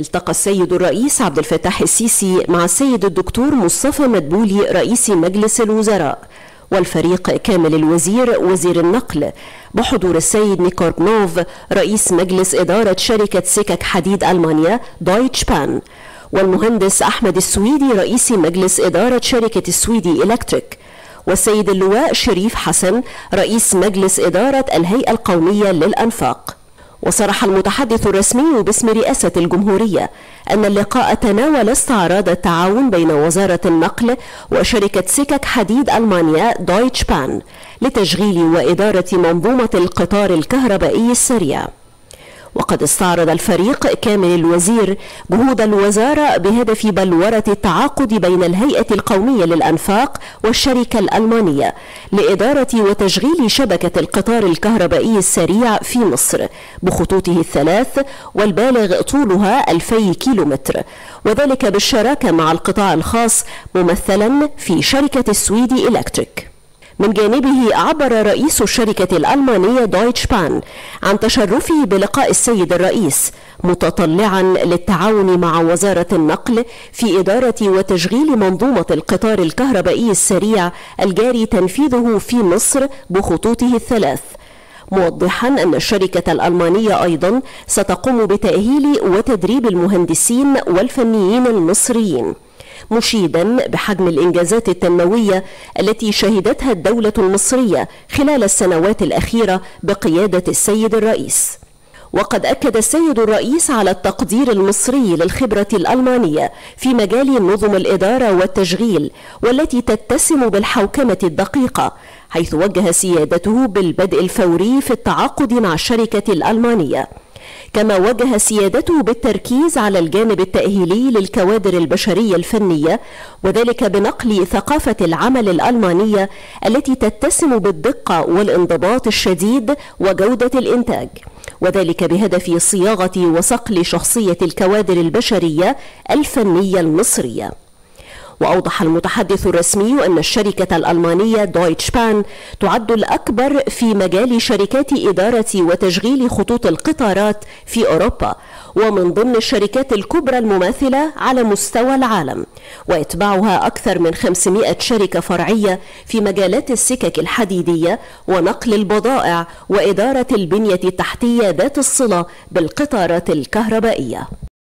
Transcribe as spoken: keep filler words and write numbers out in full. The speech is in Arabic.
التقى السيد الرئيس عبد الفتاح السيسي مع السيد الدكتور مصطفى مدبولي رئيس مجلس الوزراء والفريق كامل الوزير وزير النقل بحضور السيد نيكوردنوف رئيس مجلس إدارة شركة سكك حديد ألمانيا دويتشه بان والمهندس أحمد السويدي رئيس مجلس إدارة شركة السويدي إلكتريك والسيد اللواء شريف حسن رئيس مجلس إدارة الهيئة القومية للأنفاق. وصرح المتحدث الرسمي باسم رئاسة الجمهورية أن اللقاء تناول استعراض التعاون بين وزارة النقل وشركة سكك حديد ألمانيا دويتشه بان لتشغيل وإدارة منظومة القطار الكهربائي السريع. وقد استعرض الفريق كامل الوزير جهود الوزارة بهدف بلورة التعاقد بين الهيئة القومية للأنفاق والشركة الألمانية لإدارة وتشغيل شبكة القطار الكهربائي السريع في مصر بخطوطه الثلاث والبالغ طولها ألفي كيلومتر، وذلك بالشراكة مع القطاع الخاص ممثلا في شركة السويدي إلكتريك. من جانبه عبر رئيس الشركة الألمانية دويتشه بان عن تشرفه بلقاء السيد الرئيس متطلعا للتعاون مع وزارة النقل في إدارة وتشغيل منظومة القطار الكهربائي السريع الجاري تنفيذه في مصر بخطوطه الثلاث، موضحا أن الشركة الألمانية أيضا ستقوم بتأهيل وتدريب المهندسين والفنيين المصريين، مشيدا بحجم الإنجازات التنموية التي شهدتها الدولة المصرية خلال السنوات الأخيرة بقيادة السيد الرئيس. وقد أكد السيد الرئيس على التقدير المصري للخبرة الألمانية في مجال نظم الإدارة والتشغيل والتي تتسم بالحوكمة الدقيقة، حيث وجه سيادته بالبدء الفوري في التعاقد مع الشركة الألمانية، كما وجه سيادته بالتركيز على الجانب التأهيلي للكوادر البشرية الفنية، وذلك بنقل ثقافة العمل الألمانية التي تتسم بالدقة والانضباط الشديد وجودة الإنتاج، وذلك بهدف صياغة وصقل شخصية الكوادر البشرية الفنية المصرية. وأوضح المتحدث الرسمي أن الشركة الألمانية دويتشه بان تعد الأكبر في مجال شركات إدارة وتشغيل خطوط القطارات في أوروبا، ومن ضمن الشركات الكبرى المماثلة على مستوى العالم، ويتبعها أكثر من خمسمائة شركة فرعية في مجالات السكك الحديدية ونقل البضائع وإدارة البنية التحتية ذات الصلة بالقطارات الكهربائية.